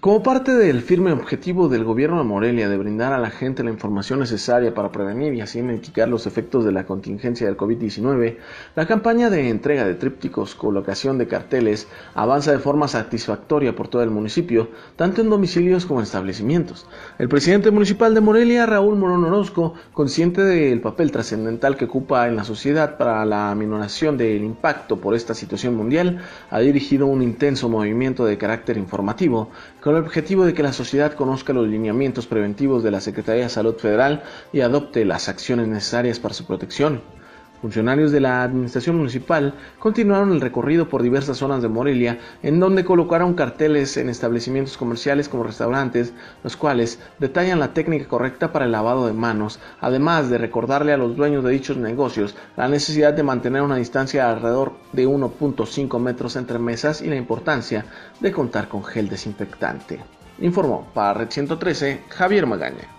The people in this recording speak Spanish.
Como parte del firme objetivo del gobierno de Morelia de brindar a la gente la información necesaria para prevenir y así mitigar los efectos de la contingencia del COVID-19, la campaña de entrega de trípticos, colocación de carteles, avanza de forma satisfactoria por todo el municipio, tanto en domicilios como en establecimientos. El presidente municipal de Morelia, Raúl Morón Orozco, consciente del papel trascendental que ocupa en la sociedad para la aminoración del impacto por esta situación mundial, ha dirigido un intenso movimiento de carácter informativo, con el objetivo de que la sociedad conozca los lineamientos preventivos de la Secretaría de Salud Federal y adopte las acciones necesarias para su protección. Funcionarios de la administración municipal continuaron el recorrido por diversas zonas de Morelia, en donde colocaron carteles en establecimientos comerciales como restaurantes, los cuales detallan la técnica correcta para el lavado de manos, además de recordarle a los dueños de dichos negocios la necesidad de mantener una distancia de alrededor de 1.5 metros entre mesas y la importancia de contar con gel desinfectante. Informó para Red-113 Javier Magaña.